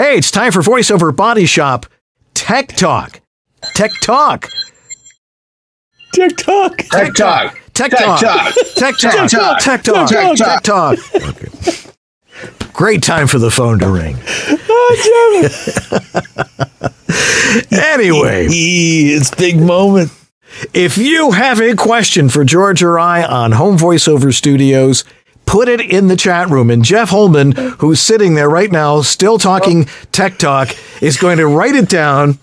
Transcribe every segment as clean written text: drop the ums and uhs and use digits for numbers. Hey, it's time for VoiceOver Body Shop Tech Talk. Tech Talk. Tech Talk. Tech Talk. Tech Talk. Tech Talk. Tech Talk. Tech Talk. Great time for the phone to ring. Oh, Jeff. Anyway. It's big moment. If you have a question for George or I on Home VoiceOver Studios, put it in the chat room. And Jeff Holman, who's sitting there right now, still talking tech talk, is going to write it down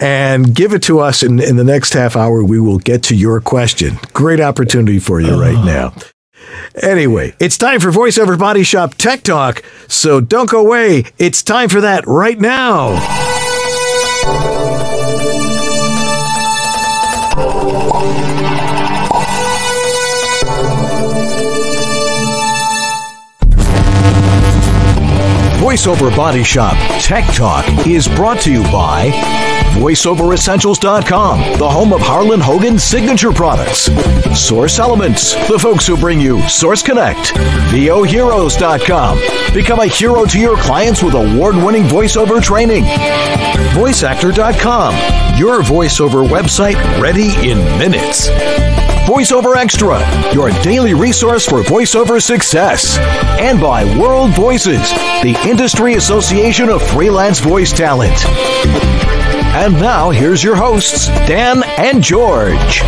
and give it to us. In the next half hour, we will get to your question. Great opportunity for you right now. Anyway, it's time for VoiceOver Body Shop Tech Talk, so don't go away. It's time for that right now. VoiceOver Body Shop Tech Talk is brought to you by VoiceOverEssentials.com, the home of Harlan Hogan's signature products, Source Elements, the folks who bring you Source Connect, VOHeroes.com, become a hero to your clients with award-winning voiceover training, VoiceActor.com, your voiceover website ready in minutes, VoiceOver Extra, your daily resource for voiceover success, and by World Voices, the Industry Association of Freelance Voice Talent. And now, here's your hosts, Dan and George.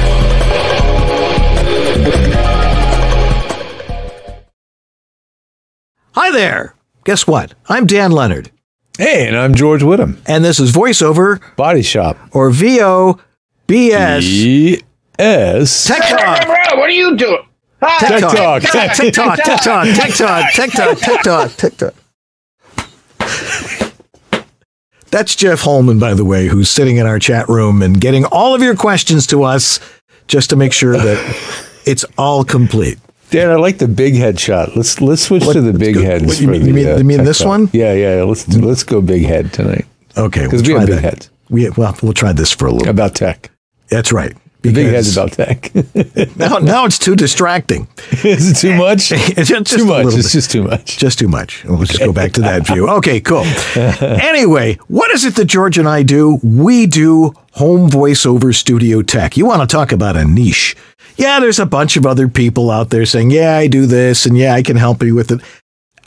Hi there. Guess what? I'm Dan Lenard. Hey, and I'm George Whittam. And this is VoiceOver Body Shop, or VOBS. Tech Talk. What are you doing? Tech Talk. Tech Talk. Tech Talk. Tech Talk. Tech Talk. Tech Talk. Tech Talk. That's Jeff Holman, by the way, who's sitting in our chat room and getting all of your questions to us just to make sure that it's all complete. Dan, I like the big head shot. Let's switch to the big heads. You mean this one? Yeah. Let's go big head tonight. Okay, because we have big heads. We'll try this for a little about tech. That's right. The big head's about tech. now it's too distracting. Is it too much? It's just too much. Just too much. We'll just go back to that view. Okay, cool. Anyway, what is it that George and I do? We do home voiceover studio tech. You want to talk about a niche. Yeah, there's a bunch of other people out there saying, yeah, I do this, and yeah, I can help you with it.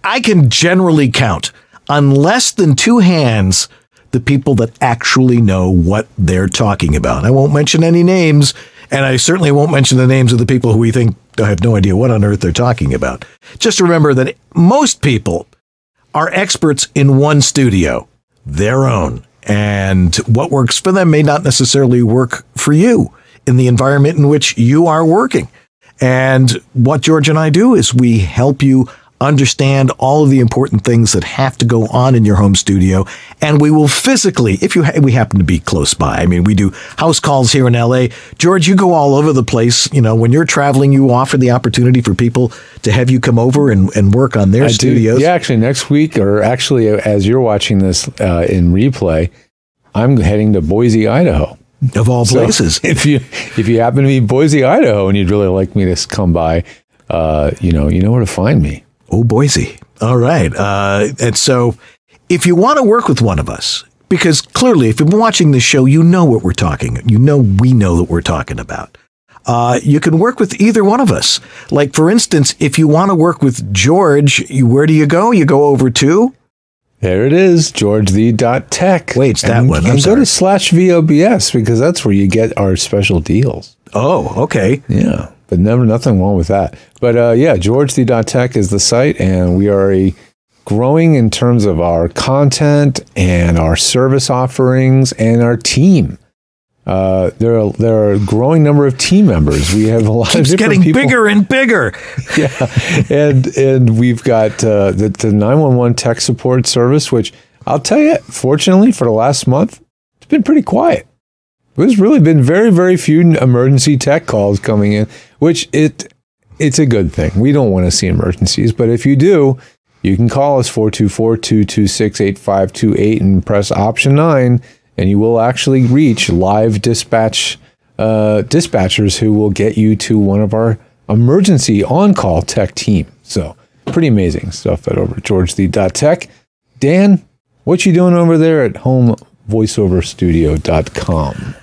I can generally count on less than two hands the people that actually know what they're talking about. I won't mention any names, and I certainly won't mention the names of the people who we think have no idea what on earth they're talking about. Just remember that most people are experts in one studio, their own, and what works for them may not necessarily work for you in the environment in which you are working. And what George and I do is we help you understand all of the important things that have to go on in your home studio, and we will physically, if we happen to be close by. I mean, we do house calls here in LA. George, you go all over the place. You know, when you're traveling, you offer the opportunity for people to have you come over and work on their studios. Yeah, actually, next week, or actually, as you're watching this in replay, I'm heading to Boise, Idaho. Of all places. So if you happen to be in Boise, Idaho, and you'd really like me to come by, you know where to find me. Oh, Boise. All right. And so if you want to work with one of us, because clearly if you've been watching this show, you know what we're talking. You know, we know what we're talking about. You can work with either one of us. Like, for instance, if you want to work with George, where do you go? You go over to? There it is, george.tech. Wait, it's that one. I'm sorry. Go to /VOBS because that's where you get our special deals. Oh, okay. Yeah. But nothing wrong with that. But yeah, george.tech is the site, and we are growing in terms of our content and our service offerings and our team. There are a growing number of team members. We have a lot of different people. It's getting bigger and bigger. Yeah, and we've got the 911 tech support service, which I'll tell you, fortunately, for the last month, it's been pretty quiet. There's really been very, very few emergency tech calls coming in, which it's a good thing. We don't want to see emergencies, but if you do, you can call us 424-226-8528 and press option 9, and you will actually reach live dispatch dispatchers who will get you to one of our emergency on-call tech team. So pretty amazing stuff at over at george.tech. Dan, What you doing over there at HomeVoiceOverStudio.com?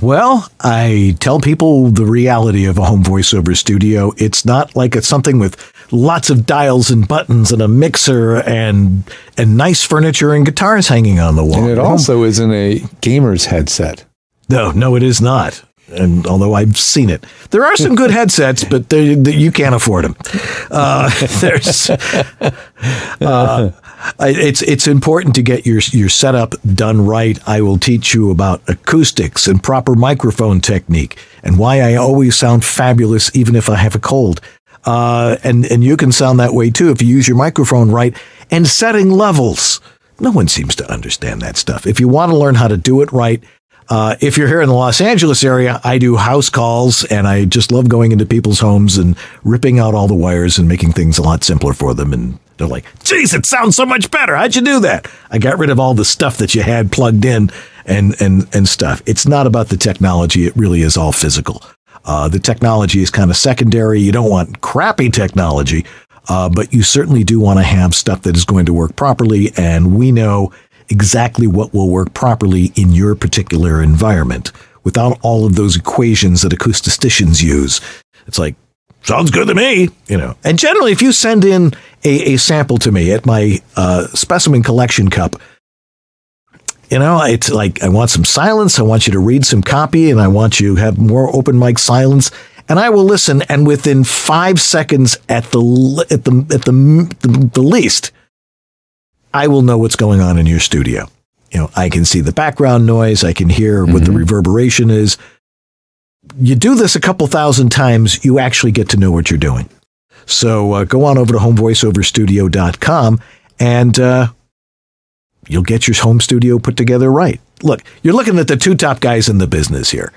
Well, I tell people the reality of a home voiceover studio. It's not like it's something with lots of dials and buttons and a mixer and nice furniture and guitars hanging on the wall. And it also isn't a gamer's headset. No, no, it is not. And although I've seen it, there are some good headsets, but you can't afford them. It's important to get your setup done right. I will teach you about acoustics and proper microphone technique and why I always sound fabulous even if I have a cold. And you can sound that way too if you use your microphone right and setting levels. No one seems to understand that stuff. If you want to learn how to do it right. If you're here in the Los Angeles area, I do house calls, and I just love going into people's homes and ripping out all the wires and making things a lot simpler for them. And they're like, geez, it sounds so much better. How'd you do that? I got rid of all the stuff that you had plugged in and stuff. It's not about the technology. It really is all physical. The technology is kind of secondary. You don't want crappy technology, but you certainly do want to have stuff that is going to work properly. And we know exactly what will work properly in your particular environment without all of those equations that acousticians use. It's like, sounds good to me, you know. And generally, if you send in a sample to me at my specimen collection cup, you know, it's like, I want some silence. I want you to read some copy and I want you to have more open mic silence. And I will listen. And within 5 seconds at the least, I will know what's going on in your studio. You know, I can see the background noise. I can hear what the reverberation is. You do this a couple thousand times, you actually get to know what you're doing. So go on over to HomeVoiceOverStudio.com and you'll get your home studio put together right. Look, you're looking at the two top guys in the business here.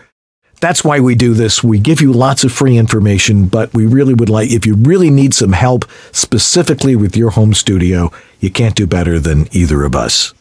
That's why we do this. We give you lots of free information, but we really would like, if you really need some help specifically with your home studio, you can't do better than either of us.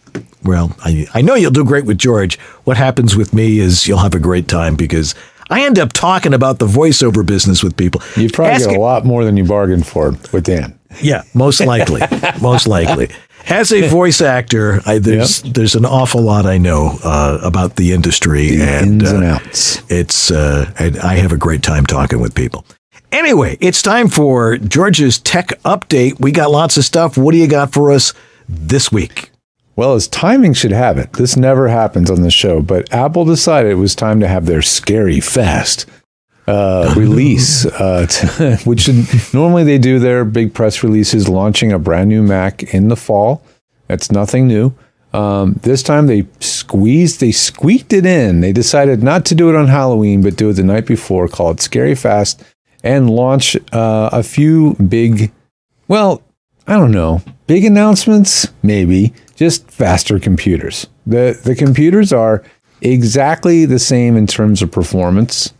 Well, I know you'll do great with George. What happens with me is you'll have a great time because I end up talking about the voiceover business with people. You probably get a lot more than you bargained for with Dan. Yeah, most likely. Most likely. As a voice actor, there's an awful lot I know about the industry. The ins and outs. I have a great time talking with people. Anyway, it's time for George's Tech Update. We got lots of stuff. What do you got for us this week? Well, as timing should have it, this never happens on the show, but Apple decided it was time to have their scary fast release, which normally they do their big press releases launching a brand new Mac in the fall. That's nothing new. This time they squeaked it in. They decided not to do it on Halloween, but do it the night before, call it Scary Fast, and launch a few big, well, I don't know, big announcements, maybe, just faster computers. The computers are exactly the same in terms of performance.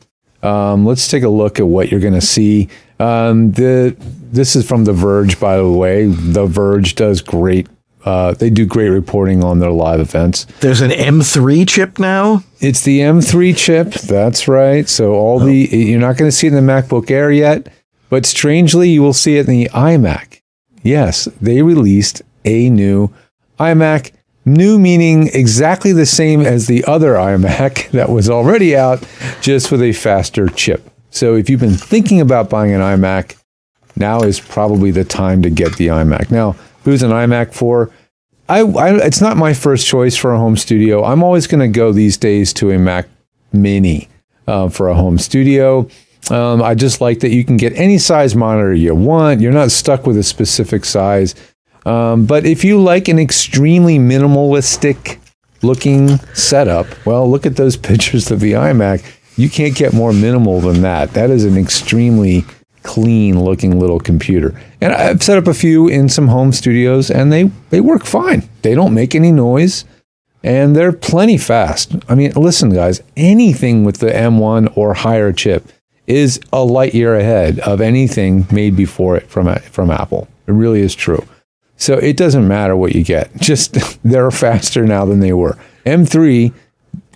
Let's take a look at what you're going to see. This is from The Verge, by the way. The Verge does great. They do great reporting on their live events. There's an M3 chip now? It's the M3 chip. That's right. So you're not going to see it in the MacBook Air yet, but strangely, you will see it in the iMac. Yes, they released a new iMac. New meaning exactly the same as the other iMac that was already out, just with a faster chip. So if you've been thinking about buying an iMac, now is probably the time to get the iMac. Now, who's an iMac for? It's not my first choice for a home studio. I'm always going to go these days to a Mac Mini for a home studio. I just like that you can get any size monitor you want. You're not stuck with a specific size. But if you like an extremely minimalistic looking setup, well, look at those pictures of the iMac. You can't get more minimal than that. That is an extremely clean looking little computer. And I've set up a few in some home studios and they work fine. They don't make any noise and they're plenty fast. I mean, listen, guys, anything with the M1 or higher chip is a light year ahead of anything made before it from Apple. It really is true. So it doesn't matter what you get. Just they're faster now than they were. M3,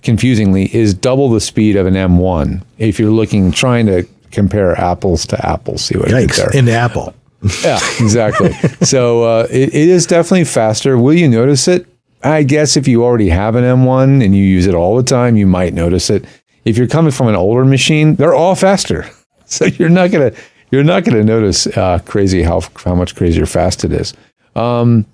confusingly, is double the speed of an M1. If you're trying to compare apples to apples, see what it is there. Into Apple. Yeah, exactly. So it is definitely faster. Will you notice it? I guess if you already have an M1 and you use it all the time, you might notice it. If you're coming from an older machine, they're all faster. So you're not gonna notice crazy how much crazier fast it is. And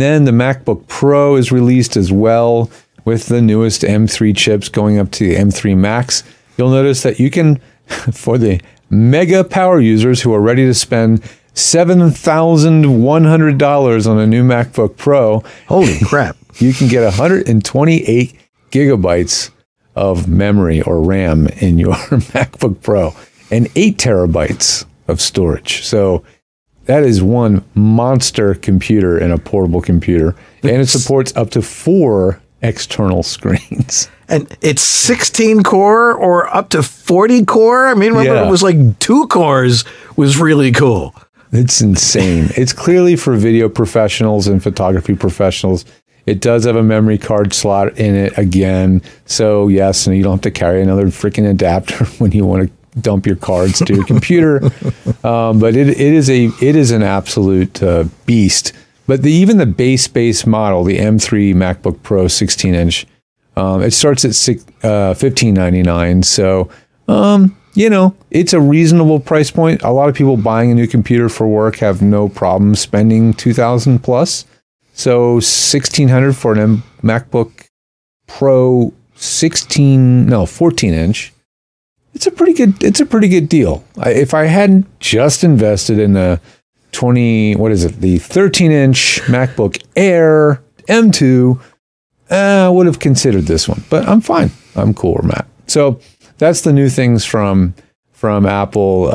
then the MacBook Pro is released as well with the newest M3 chips going up to the M3 Max. You'll notice that you can, for the mega power users who are ready to spend $7,100 on a new MacBook Pro. Holy crap. You can get 128 gigabytes of memory or RAM in your MacBook Pro and 8 terabytes of storage. So that is one monster computer and a portable computer. And it supports up to 4 external screens. And it's 16 core or up to 40 core. I mean, remember it was like 2 cores was really cool. It's insane. It's clearly for video professionals and photography professionals. It does have a memory card slot in it again. So yes, and you don't have to carry another freaking adapter when you want to dump your cards to your computer. But it is an absolute beast. But even the base model, the M3 MacBook Pro 16-inch, it starts at $1,599. So, you know, it's a reasonable price point. A lot of people buying a new computer for work have no problem spending $2,000 plus. So $1,600 for an MacBook Pro 14-inch. It's a pretty good deal. If I hadn't just invested in the the 13-inch MacBook Air M2, I would have considered this one, but I'm fine. I'm cool with Matt. So that's the new things from Apple.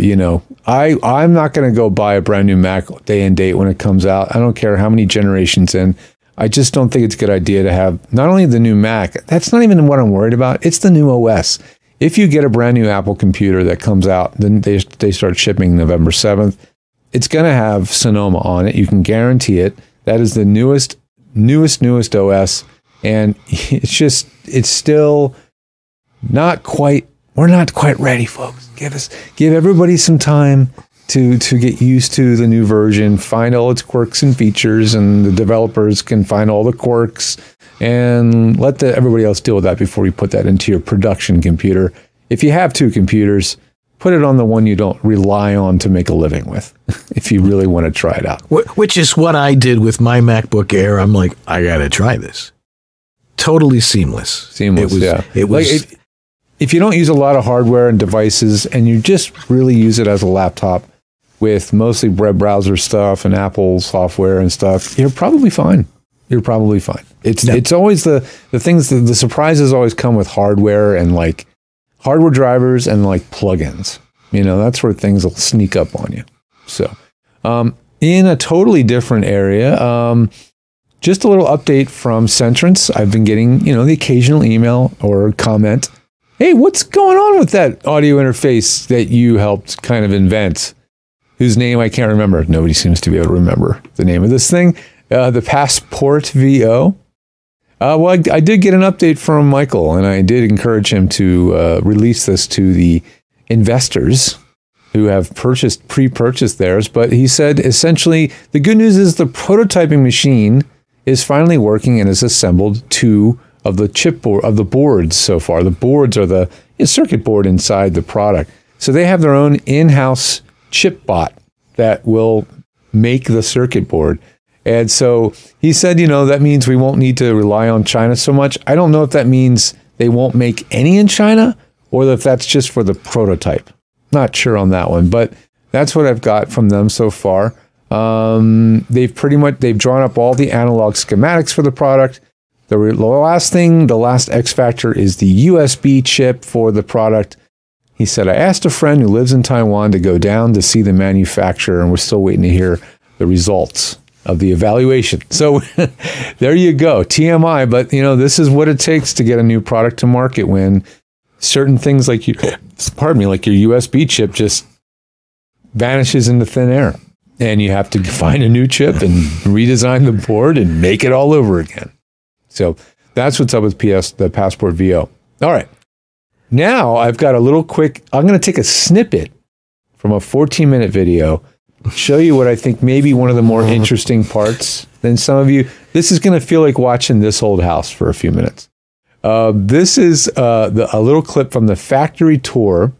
You know, I'm not going to go buy a brand new Mac day and date when it comes out. I don't care how many generations in. I just don't think it's a good idea to have not only the new Mac. That's not even what I'm worried about. It's the new OS. If you get a brand new Apple computer that comes out, then they start shipping November 7th. It's going to have Sonoma on it. You can guarantee it. That is the newest OS. And it's still not quite, we're not quite ready, folks. Give everybody some time to get used to the new version, find all its quirks and features, and the developers can find all the quirks and let everybody else deal with that before you put that into your production computer. If you have 2 computers, put it on the one you don't rely on to make a living with if you really want to try it out. Which is what I did with my MacBook Air. I'm like, I got to try this. Totally seamless. Seamless, yeah. It was, like if you don't use a lot of hardware and devices and you just really use it as a laptop with mostly web browser stuff and Apple software and stuff, you're probably fine. You're probably fine. It's always the things, the surprises always come with hardware and like, hardware drivers and like plugins, you know, that's where things will sneak up on you. So in a totally different area, just a little update from CEntrance. I've been getting, you know, the occasional email or comment. Hey, what's going on with that audio interface that you helped kind of invent? Whose name I can't remember. Nobody seems to be able to remember the name of this thing. The PASPort VO. Well, I did get an update from Michael, and I did encourage him to release this to the investors who have pre-purchased theirs. But he said, essentially, the good news is the prototyping machine is finally working and has assembled 2 of the boards so far. The boards are the circuit board inside the product. So they have their own in-house chip bot that will make the circuit board. And so he said, you know, that means we won't need to rely on China so much. I don't know if that means they won't make any in China or if that's just for the prototype. Not sure on that one, but that's what I've got from them so far. They've drawn up all the analog schematics for the product. The last X factor is the USB chip for the product. He said, I asked a friend who lives in Taiwan to go down to see the manufacturer, and we're still waiting to hear the results of the evaluation. So there you go, TMI, but you know, this is what it takes to get a new product to market when certain things like your USB chip just vanishes into thin air and you have to find a new chip and redesign the board and make it all over again. So that's what's up with the PASPort VO. All right, now I've got a little quick, I'm gonna take a snippet from a 14-minute video show you what I think may be one of the more interesting parts than some of you. This is going to feel like watching This Old House for a few minutes. This is a little clip from the factory tour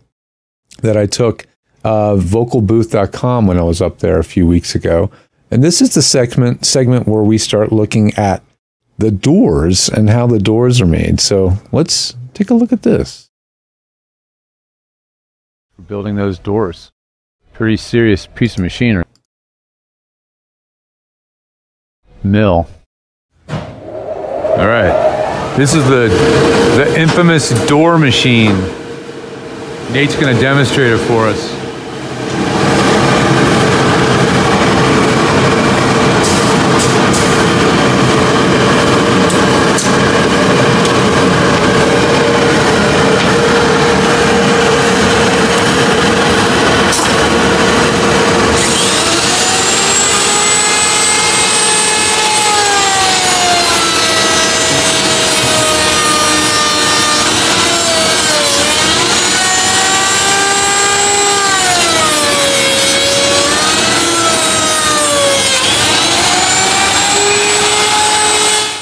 that I took of VocalBooth.com when I was up there a few weeks ago. And this is the segment where we start looking at the doors and how the doors are made. So let's take a look at this. Building those doors. Pretty serious piece of machinery. Mill. All right. This is the infamous door machine. Nate's going to demonstrate it for us.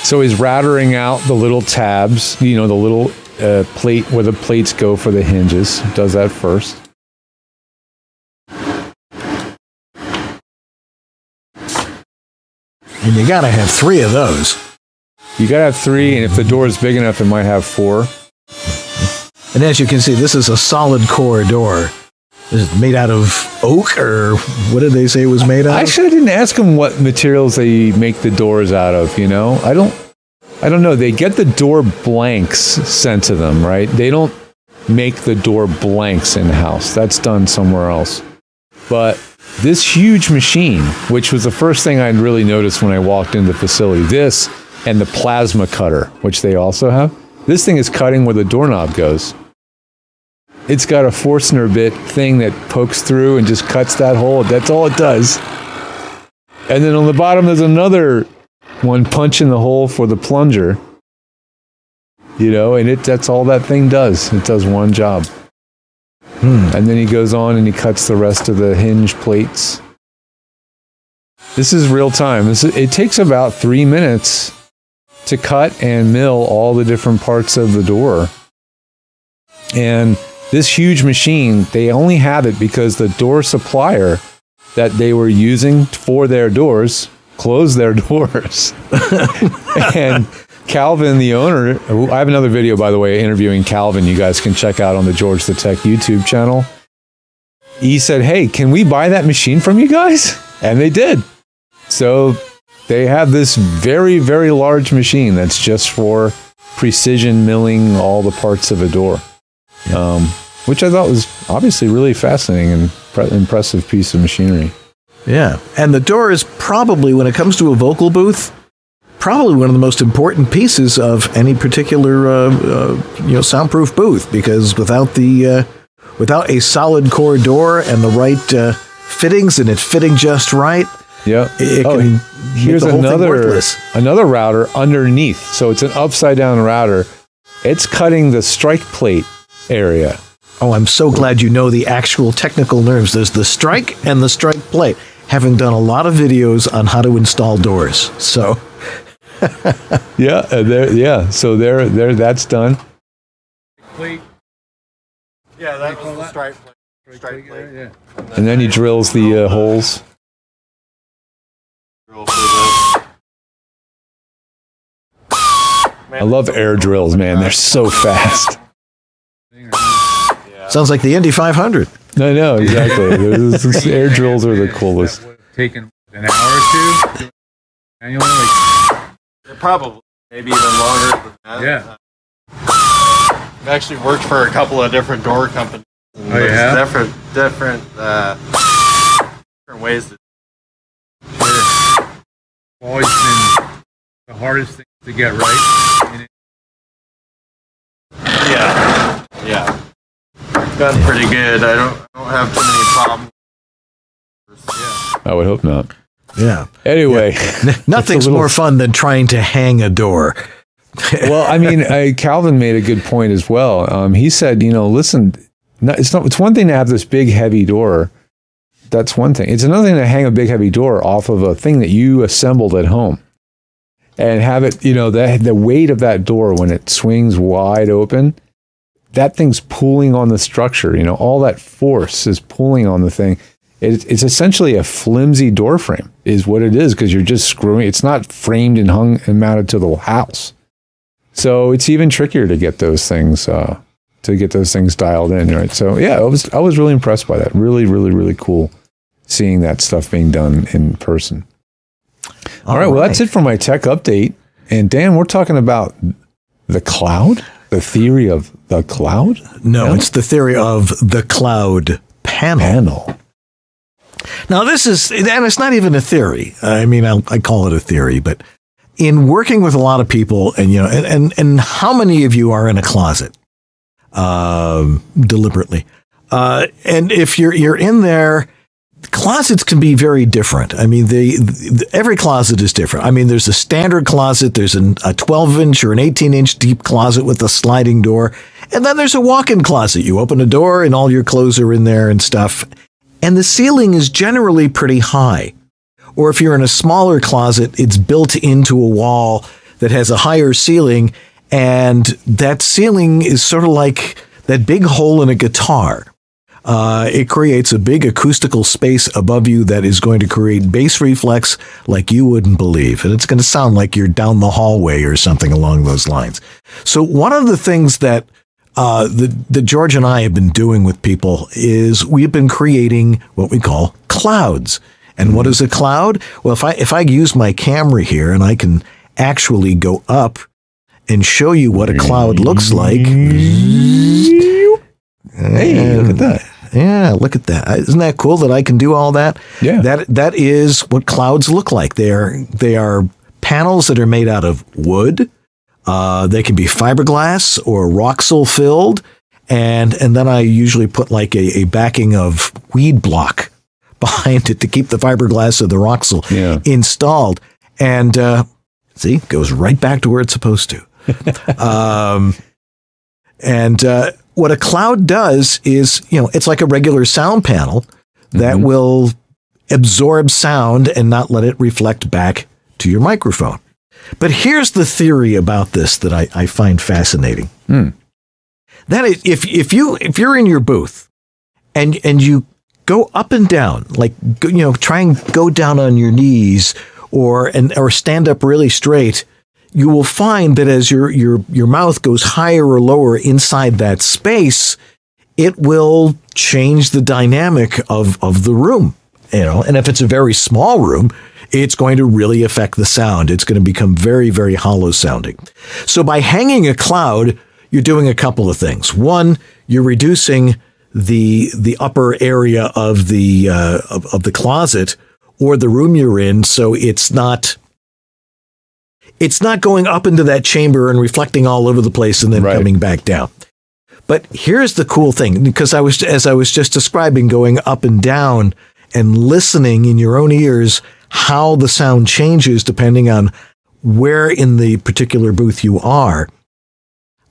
So he's routering out the little tabs, you know, the little plate where the plates go for the hinges. Does that first. And you gotta have three of those. You gotta have three, and if the door is big enough, it might have four. And as you can see, this is a solid core door. Is it made out of oak, or what did they say it was made out of? I should have didn't ask them what materials they make the doors out of, you know? I don't know. They get the door blanks sent to them, right? They don't make the door blanks in-house. That's done somewhere else. But this huge machine, which was the first thing I'd really noticed when I walked into the facility, this and the plasma cutter, which they also have. This thing is cutting where the doorknob goes. It's got a Forstner bit thing that pokes through and just cuts that hole. That's all it does. And then on the bottom, there's another one punching the hole for the plunger. You know, and that's all that thing does. It does one job. And then he goes on and he cuts the rest of the hinge plates. This is real time. It takes about 3 minutes to cut and mill all the different parts of the door. And this huge machine, they only have it because the door supplier that they were using for their doors closed their doors. And Calvin, the owner, I have another video, by the way, interviewing Calvin, you guys can check out on the George.tech YouTube channel. He said, hey, can we buy that machine from you guys? And they did. So they have this very, very large machine that's just for precision milling all the parts of a door. Which I thought was obviously really fascinating and impressive piece of machinery. Yeah, and the door is probably, when it comes to a vocal booth, probably one of the most important pieces of any particular you know, soundproof booth, because without the without a solid core door and the right fittings and it fitting just right, yeah, here's the whole thing worthless. Another router underneath, so it's an upside down router. It's cutting the strike plate area. Oh, I'm so glad you know the actual technical terms. There's the strike and the strike plate. Having done a lot of videos on how to install doors, so yeah, so there, that's done. Plate. Yeah, that's the strike plate. Strike plate. Yeah. And then he drills the holes. I love air drills, man. They're so fast. Sounds like the Indy 500. I know, exactly. Those air drills are the coolest. That would have taken an hour or two. Probably, maybe even longer than that. Yeah. I've actually worked for a couple of different door companies. And oh, yeah? Different ways to do it. Always been the hardest thing to get right. Yeah. Yeah. Done pretty good. I don't have too many problems. Yeah. I would hope not. Yeah. Anyway. Yeah. Nothing's more fun than trying to hang a door. Well, I mean, Calvin made a good point as well. He said, you know, listen, it's one thing to have this big, heavy door, That's one thing. It's another thing to hang a big heavy door off of a thing that you assembled at home and have it, you know, the weight of that door when it swings wide open, that thing's pulling on the structure, you know, all that force is pulling on the thing. It's essentially a flimsy door frame is what it is, because you're just screwing. It's not framed and hung and mounted to the house. So it's even trickier to get those things dialed in, right? So yeah, I was really impressed by that. Really cool seeing that stuff being done in person. All right, well, that's it for my tech update. And Dan, we're talking about the cloud, the theory of the cloud? No, it's the theory of the cloud panel. Now, this is, and it's not even a theory. I mean, I call it a theory, but in working with a lot of people, and you know, and how many of you are in a closet deliberately? And if you're in there, closets can be very different. I mean, every closet is different. I mean, there's a standard closet, there's a 12-inch or an 18-inch deep closet with a sliding door, and then there's a walk-in closet. You open a door, and all your clothes are in there and stuff. And the ceiling is generally pretty high. Or if you're in a smaller closet, it's built into a wall that has a higher ceiling. And that ceiling is sort of like that big hole in a guitar. It creates a big acoustical space above you that is going to create bass reflex like you wouldn't believe. And it's going to sound like you're down the hallway or something along those lines. So one of the things that that George and I have been doing with people is we've been creating what we call clouds. And what is a cloud? Well, if I use my camera here and I can actually go up and show you what a cloud looks like. Hey, look at that. Yeah, look at that. Isn't that cool that I can do all that? Yeah. That is what clouds look like. They are panels that are made out of wood. They can be fiberglass or Roxel filled. And then I usually put like a backing of weed block behind it to keep the fiberglass or the Roxel installed. And see, it goes right back to where it's supposed to. What a cloud does is, you know, it's like a regular sound panel that will absorb sound and not let it reflect back to your microphone. But here's the theory about this that I find fascinating. That is, if you're in your booth and you go up and down, like, you know, try and go down on your knees or stand up really straight, you will find that as your mouth goes higher or lower inside that space, it will change the dynamic of the room, you know. And if it's a very small room, it's going to really affect the sound. It's going to become very, very hollow sounding. So by hanging a cloud, you're doing a couple of things. One, you're reducing the upper area of the closet or the room you're in, so it's not going up into that chamber and reflecting all over the place and then coming back down. But here's the cool thing, because as I was just describing, going up and down and listening in your own ears how the sound changes depending on where in the particular booth you are,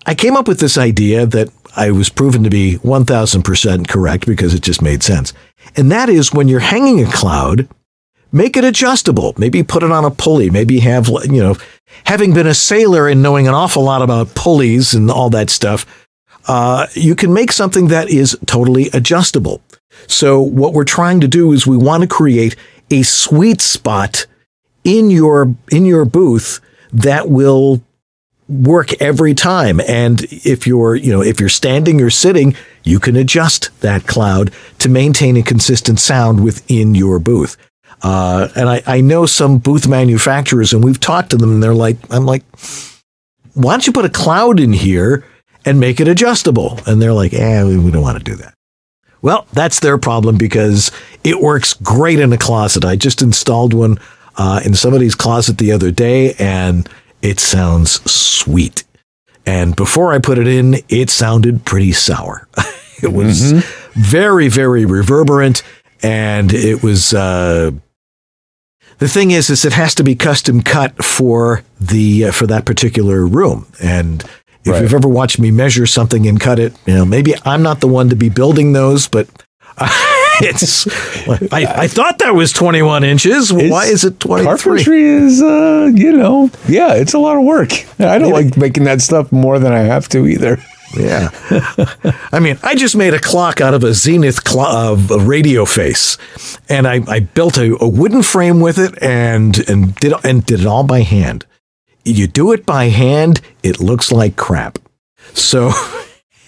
I came up with this idea that I was proven to be 1000% correct because it just made sense. And that is, when you're hanging a cloud, make it adjustable. Maybe put it on a pulley. Maybe have, you know, having been a sailor and knowing an awful lot about pulleys and all that stuff, you can make something that is totally adjustable. So what we're trying to do is we want to create a sweet spot in your booth that will work every time. And if you're standing or sitting, you can adjust that cloud to maintain a consistent sound within your booth. And I know some booth manufacturers, and we've talked to them, and they're like, I'm like, why don't you put a cloud in here and make it adjustable? And they're like, we don't want to do that. Well, that's their problem, because it works great in a closet. I just installed one in somebody's closet the other day, and it sounds sweet. And before I put it in, it sounded pretty sour. It was very, very reverberant. And it was, the thing is it has to be custom cut for that particular room. And if you've ever watched me measure something and cut it, you know, maybe I'm not the one to be building those, but It's I thought that was 21 inches. Why is it 23? Carpentry is, you know, yeah, it's a lot of work. I don't like making that stuff more than I have to either. Yeah. I mean, I just made a clock out of a Zenith a radio face, and I built a wooden frame with it and did it all by hand. You do it by hand, it looks like crap. So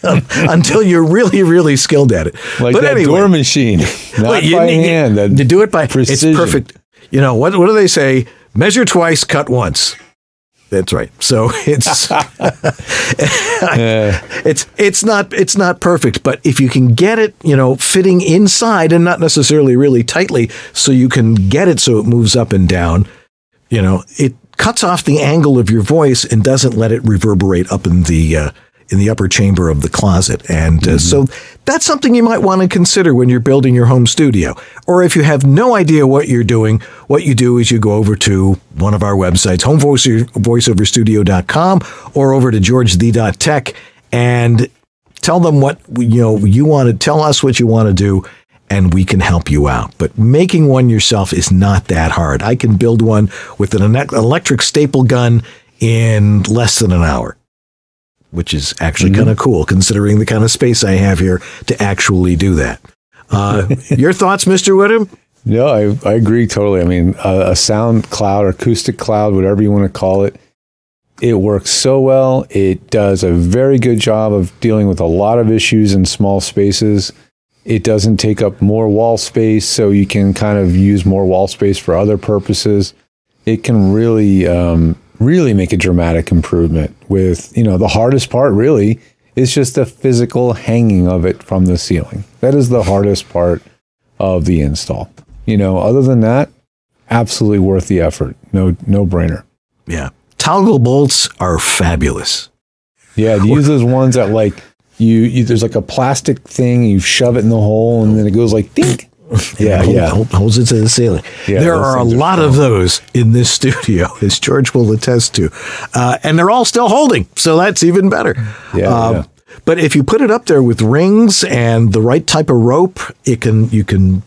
until you're really, really skilled at it. Like but that anyway, door machine, not you, by hand. You do it by precision. It's perfect. You know, what do they say? Measure twice, cut once. That's right. So it's it's not perfect, but if you can get it, you know, fitting inside and not necessarily really tightly, so you can get it so it moves up and down, you know, it cuts off the angle of your voice and doesn't let it reverberate up in the upper chamber of the closet. And so that's something you might want to consider when you're building your home studio. Or if you have no idea what you're doing, what you do is you go over to one of our websites, HomeVoiceOverStudio.com, or over to george.tech, and tell them what, you know, you want to tell us what you want to do, and we can help you out. But making one yourself is not that hard. I can build one with an electric staple gun in less than an hour, which is actually kind of cool, considering the kind of space I have here to actually do that. Your thoughts, Mr. Whittam? No, I agree totally. I mean, a sound cloud, acoustic cloud, whatever you want to call it, it works so well. It does a very good job of dealing with a lot of issues in small spaces. It doesn't take up more wall space, so you can kind of use more wall space for other purposes. It can really... really make a dramatic improvement with, you know, the hardest part really is just the physical hanging of it from the ceiling. That is the hardest part of the install. You know, other than that, absolutely worth the effort. No brainer. Yeah. Toggle bolts are fabulous. Yeah. Use those ones that like you there's like a plastic thing, you shove it in the hole and then it goes like dink. Yeah, holds it to the ceiling. Yeah, there are a lot of those in this studio, as George will attest to. And they're all still holding, so that's even better. Yeah, But if you put it up there with rings and the right type of rope, you can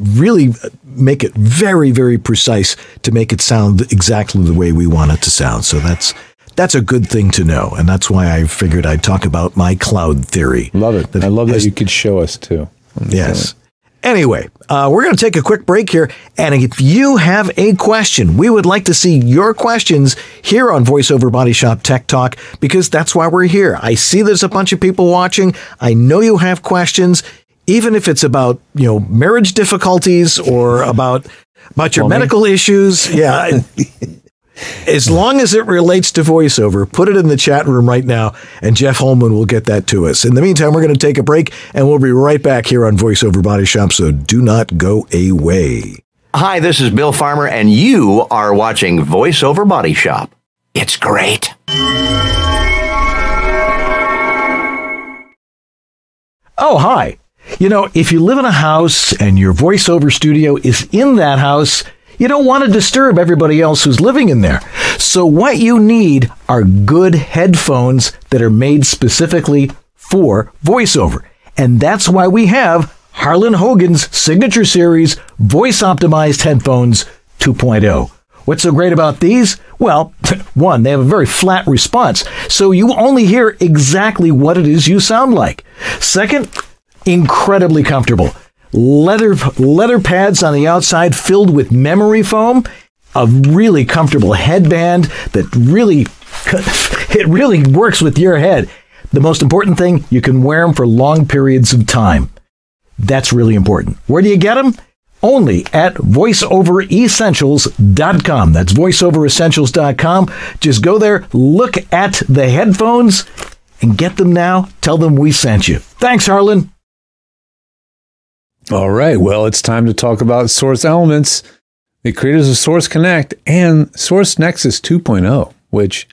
really make it very, very precise to make it sound exactly the way we want it to sound. So that's a good thing to know, and that's why I figured I'd talk about my cloud theory. Love it. I love that you could show us, too. Yes. Anyway, we're going to take a quick break here, and if you have a question, we would like to see your questions here on VoiceOver Body Shop Tech Talk, because that's why we're here. I see there's a bunch of people watching. I know you have questions, even if it's about, you know, marriage difficulties or about your medical issues. Yeah. As long as it relates to VoiceOver, put it in the chat room right now, and Jeff Holman will get that to us. In the meantime, we're going to take a break, and we'll be right back here on VoiceOver Body Shop, so do not go away. Hi, this is Bill Farmer, and you are watching VoiceOver Body Shop. It's great. Oh, hi. You know, if you live in a house and your VoiceOver studio is in that house, you don't want to disturb everybody else who's living in there. So what you need are good headphones that are made specifically for VoiceOver. And that's why we have Harlan Hogan's Signature Series Voice Optimized Headphones 2.0. What's so great about these? Well, one, they have a very flat response, so you only hear exactly what it is you sound like. Second, incredibly comfortable. Leather pads on the outside filled with memory foam, a really comfortable headband that really, it really works with your head. The most important thing, you can wear them for long periods of time. That's really important. Where do you get them? Only at VoiceOverEssentials.com. That's VoiceOverEssentials.com. Just go there, look at the headphones, and get them now. Tell them we sent you. Thanks, Harlan. All right, well, it's time to talk about Source Elements, the creators of Source Connect and Source Nexus 2.0, which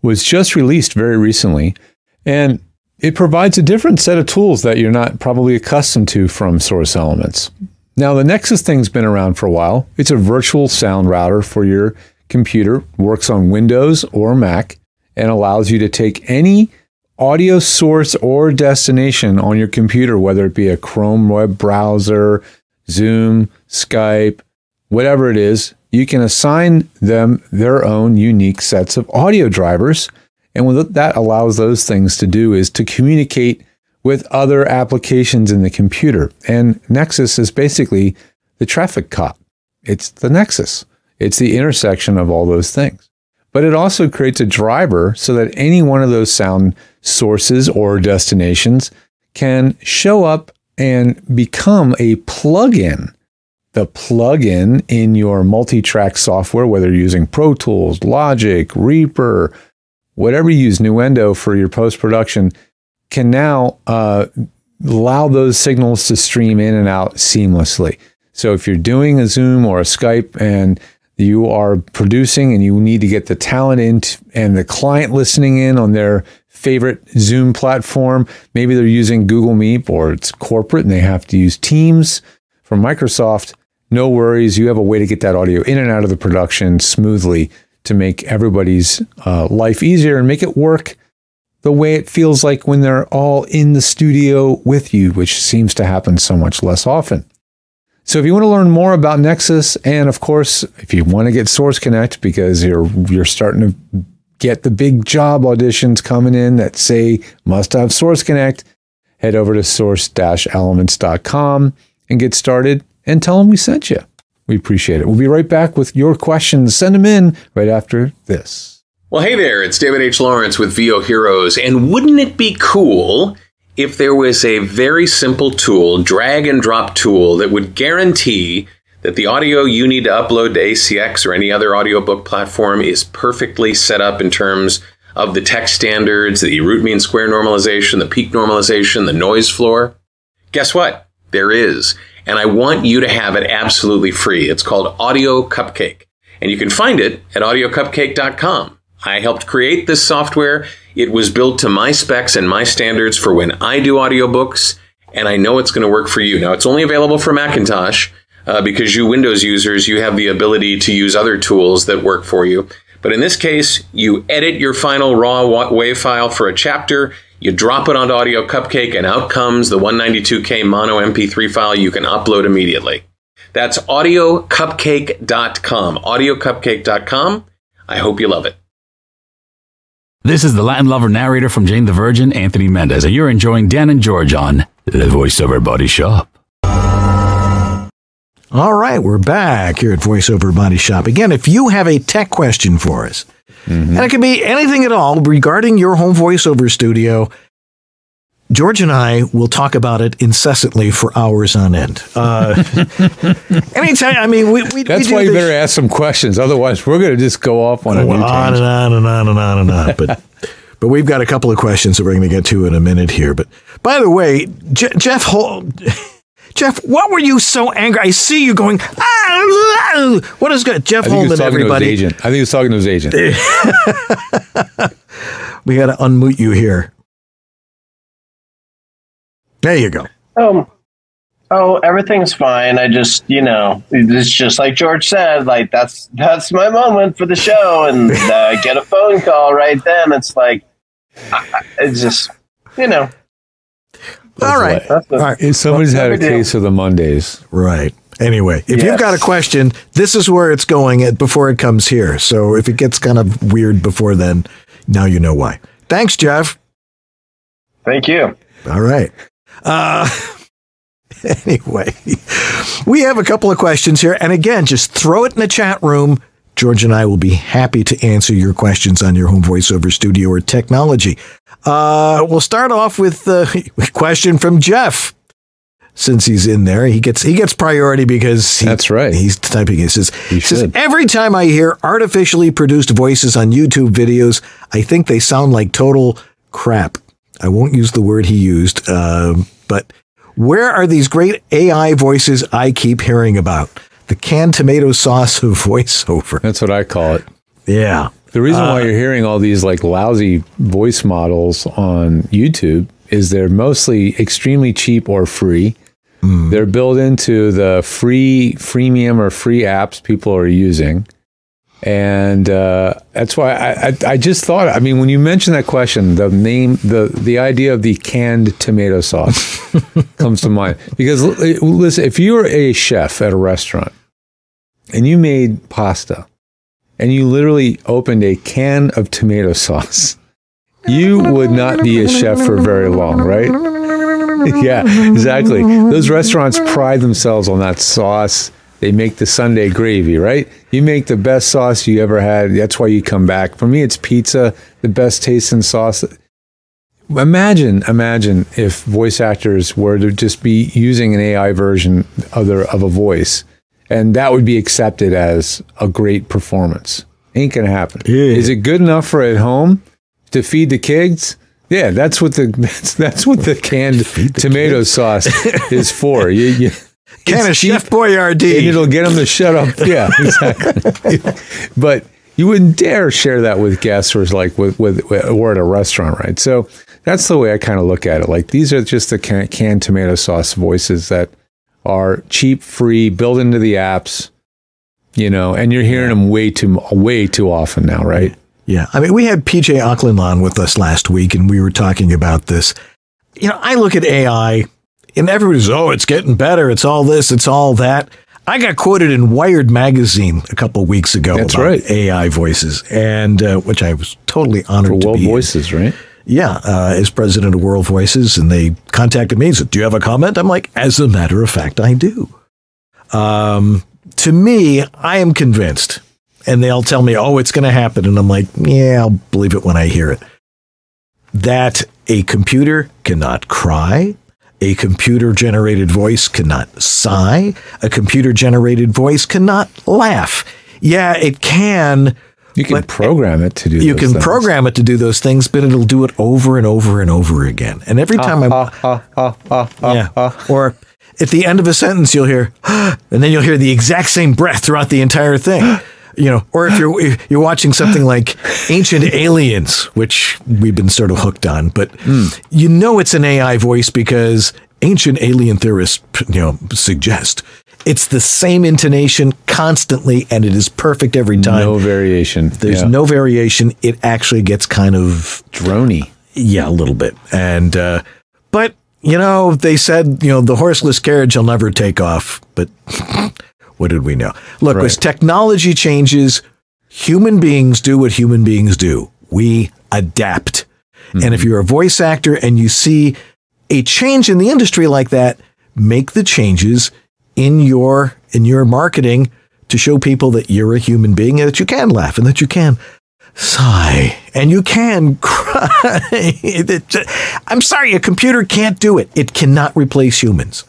was just released very recently. And it provides a different set of tools that you're not probably accustomed to from Source Elements. Now, the Nexus thing's been around for a while. It's a virtual sound router for your computer, works on Windows or Mac, and allows you to take any audio source or destination on your computer, whether it be a Chrome web browser, Zoom, Skype, whatever it is, you can assign them their own unique sets of audio drivers. And what that allows those things to do is to communicate with other applications in the computer. And Nexus is basically the traffic cop. It's the nexus. It's the intersection of all those things. But it also creates a driver so that any one of those sound sources or destinations can show up and become a plugin. The plugin in your multi-track software, whether you're using Pro Tools, Logic, Reaper, whatever you use, Nuendo for your post-production, can now allow those signals to stream in and out seamlessly. So if you're doing a Zoom or a Skype and you are producing and you need to get the talent in and the client listening in on their favorite Zoom platform, maybe they're using Google Meet or it's corporate and they have to use Teams from Microsoft, no worries. You have a way to get that audio in and out of the production smoothly to make everybody's life easier and make it work the way it feels like when they're all in the studio with you, which seems to happen so much less often. So if you want to learn more about Nexus, and of course, if you want to get Source Connect, because you're starting to get the big job auditions coming in that say, must have Source Connect, head over to source-elements.com and get started and tell them we sent you. We appreciate it. We'll be right back with your questions. Send them in right after this. Well, hey there, it's David H. Lawrence with VO Heroes, and wouldn't it be cool if there was a very simple tool, drag and drop tool, that would guarantee that the audio you need to upload to ACX or any other audiobook platform is perfectly set up in terms of the tech standards, the root mean square normalization, the peak normalization, the noise floor? Guess what? There is. And I want you to have it absolutely free. It's called Audio Cupcake. And you can find it at audiocupcake.com. I helped create this software. It was built to my specs and my standards for when I do audiobooks, and I know it's going to work for you. Now, it's only available for Macintosh because you Windows users, you have the ability to use other tools that work for you. But in this case, you edit your final raw WAV file for a chapter, you drop it onto Audio Cupcake, and out comes the 192K mono MP3 file you can upload immediately. That's audiocupcake.com, audiocupcake.com. I hope you love it. This is the Latin lover narrator from Jane the Virgin, Anthony Mendez, and you're enjoying Dan and George on The VoiceOver Body Shop. All right, we're back here at VoiceOver Body Shop. Again, if you have a tech question for us, and it can be anything at all regarding your home voiceover studio, George and I will talk about it incessantly for hours on end. Anytime, I mean, that's why you better ask some questions. Otherwise, we're going to just go off on and on and on and on and on. But we've got a couple of questions that we're going to get to in a minute here. But by the way, Jeff, what were you so angry? I see you going, ah, what is good? Jeff Holman, everybody. I think he was talking to his agent. We got to unmute you here. There you go. Everything's fine. I just, you know, it's just like George said, like, that's my moment for the show. And I get a phone call right then. It's like, it's just, you know. All right. Somebody's had a case of the Mondays. Right. Anyway, if you've got a question, this is where it's going before it comes here. So if it gets kind of weird before then, now you know why. Thanks, Jeff. Thank you. All right. Anyway, we have a couple of questions here. And again, just throw it in the chat room. George and I will be happy to answer your questions on your home voiceover studio or technology. We'll start off with the question from Jeff. Since he's in there, he gets priority because that's right. He's typing. He says, every time I hear artificially produced voices on YouTube videos, I think they sound like total crap. I won't use the word he used, but where are these great AI voices I keep hearing about? The canned tomato sauce of voiceover. That's what I call it. Yeah. The reason why you're hearing all these like lousy voice models on YouTube is they're mostly extremely cheap or free. They're built into the freemium or free apps people are using. And that's why I just thought, I mean, when you mentioned that question, the name, the idea of the canned tomato sauce comes to mind. Because listen, if you're a chef at a restaurant and you made pasta and you literally opened a can of tomato sauce, you would not be a chef for very long, right? Yeah, exactly. Those restaurants pride themselves on that sauce. They make the Sunday gravy, right? You make the best sauce you ever had. That's why you come back. For me, it's pizza, the best tasting sauce. Imagine if voice actors were to just be using an AI version of a voice, and that would be accepted as a great performance. Ain't gonna happen. Yeah. Is it good enough for at home to feed the kids? Yeah, that's what the canned tomato sauce is for. You Can of Chef Boyardee. And it'll get them to shut up. Yeah, exactly. But you wouldn't dare share that with guests or like or at a restaurant, right? So that's the way I kind of look at it. Like, these are just the canned tomato sauce voices that are cheap, free, built into the apps, you know, and you're hearing them way too often now, right? Yeah. I mean, we had PJ Auchinlan with us last week, and we were talking about this. You know, I look at AI, and everybody's, oh, it's getting better. It's all this. It's all that. I got quoted in Wired magazine a couple of weeks ago about AI voices, and which I was totally honored to be. For World Voices, right? Yeah, as president of World Voices, and they contacted me and said, "Do you have a comment?" I'm like, "As a matter of fact, I do." To me, I am convinced, and they'll tell me, "Oh, it's going to happen," and I'm like, "Yeah, I'll believe it when I hear it." That a computer cannot cry. A computer-generated voice cannot sigh. A computer-generated voice cannot laugh. Yeah, it can. You can program it to do those things. You can program it to do those things, but it'll do it over and over and over again. And every time or at the end of a sentence, you'll hear, and then you'll hear the exact same breath throughout the entire thing. You know, or if you're watching something like Ancient Aliens, which we've been sort of hooked on, but you know it's an AI voice because ancient alien theorists, you know, suggest it's the same intonation constantly, and it is perfect every time. No variation. There's no variation. It actually gets kind of droney. Yeah, a little bit. And but you know, they said, you know, the horseless carriage will never take off, but. What did we know? Look, as technology changes, human beings do what human beings do. We adapt. Mm-hmm. And if you're a voice actor and you see a change in the industry like that, make the changes in your marketing to show people that you're a human being and that you can laugh and that you can sigh and you can cry. I'm sorry, a computer can't do it. It cannot replace humans.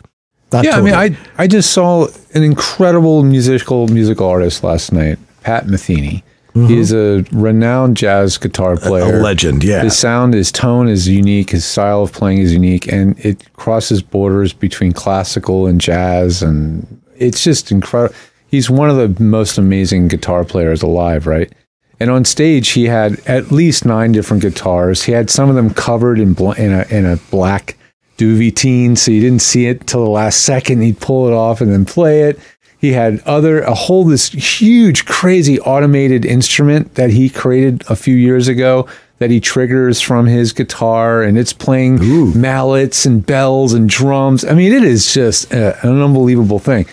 I mean, I just saw an incredible musical artist last night, Pat Metheny. Mm-hmm. He's a renowned jazz guitar player. A legend, yeah. His sound, his tone is unique, his style of playing is unique, and it crosses borders between classical and jazz, and it's just incredible. He's one of the most amazing guitar players alive, right? And on stage, he had at least 9 different guitars. He had some of them covered in a black duvetine, so you didn't see it till the last second. He'd pull it off and then play it. He had this huge, crazy automated instrument that he created a few years ago that he triggers from his guitar, and it's playing mallets and bells and drums. I mean, it is just an unbelievable thing.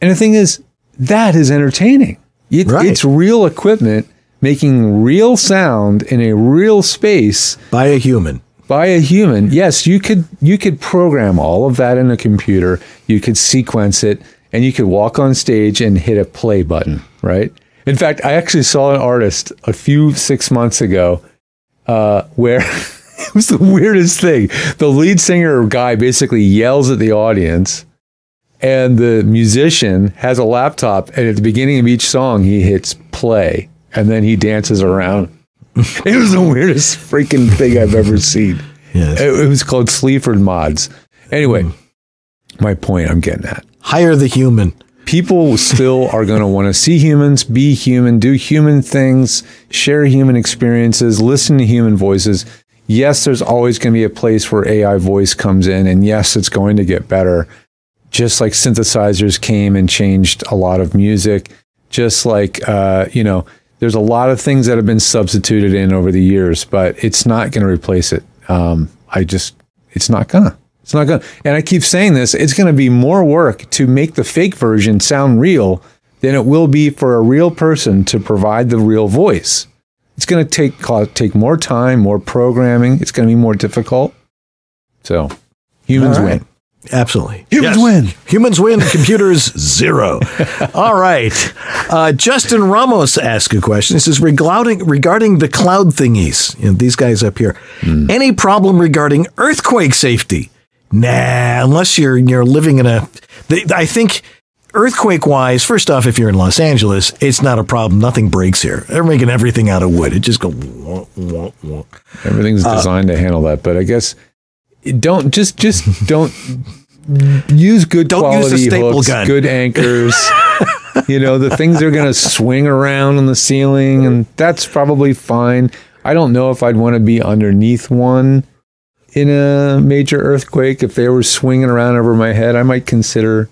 And the thing is, that is entertaining. It's real equipment making real sound in a real space by a human. By a human, yes, you could program all of that in a computer. You could sequence it, and you could walk on stage and hit a play button, right? In fact, I actually saw an artist 6 months ago where it was the weirdest thing. The lead singer guy basically yells at the audience, and the musician has a laptop, and at the beginning of each song, he hits play, and then he dances around. It was the weirdest freaking thing I've ever seen. Yes. It was called Sleaford Mods. Anyway, my point I'm getting at. Hire the human. People still are going to want to see humans, be human, do human things, share human experiences, listen to human voices. Yes, there's always going to be a place where AI voice comes in, and yes, it's going to get better. Just like synthesizers came and changed a lot of music, just like, you know, there's a lot of things that have been substituted in over the years, but it's not going to replace it. It's not gonna. It's not gonna. And I keep saying this, it's going to be more work to make the fake version sound real than it will be for a real person to provide the real voice. It's going to take more time, more programming. It's going to be more difficult. So humans win. Absolutely. Humans win. Humans win. Computers, zero. All right. Justin Ramos asked a question. He says, regarding the cloud thingies, you know, these guys up here, any problem regarding earthquake safety? Nah, unless you're living in a... I think... Earthquake-wise, first off, if you're in Los Angeles, it's not a problem. Nothing breaks here. They're making everything out of wood. It just goes... Wah, wah, wah. Everything's designed to handle that, but I guess don't... Just don't use good quality hooks, good anchors. You know, the things are going to swing around on the ceiling, and that's probably fine. I don't know if I'd want to be underneath one in a major earthquake. If they were swinging around over my head, I might consider...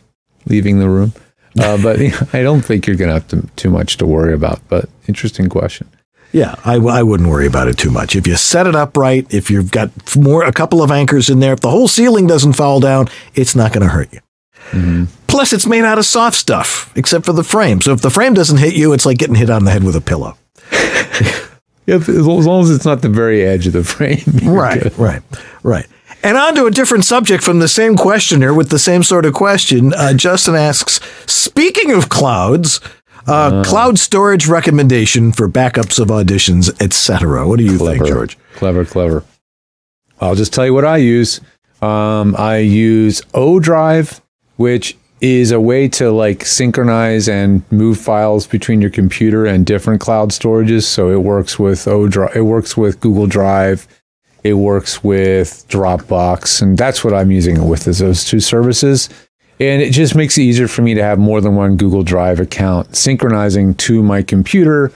leaving the room, but you know, I don't think you're going to have too much to worry about. But interesting question. Yeah, I wouldn't worry about it too much if you set it up right. If you've got a couple of anchors in there, if the whole ceiling doesn't fall down, it's not going to hurt you. Mm-hmm. Plus, it's made out of soft stuff, except for the frame. So if the frame doesn't hit you, it's like getting hit on the head with a pillow. If, as long as it's not the very edge of the frame, right, good. Right. And on to a different subject from the same questioner with the same sort of question. Justin asks, speaking of clouds, cloud storage recommendation for backups of auditions, etc. What do you think, George? Clever. I'll just tell you what I use. I use O Drive, which is a way to like synchronize and move files between your computer and different cloud storages. So it works with O Drive. It works with Google Drive. It works with Dropbox, and that's what I'm using it with, is those two services. And it just makes it easier for me to have more than one Google Drive account synchronizing to my computer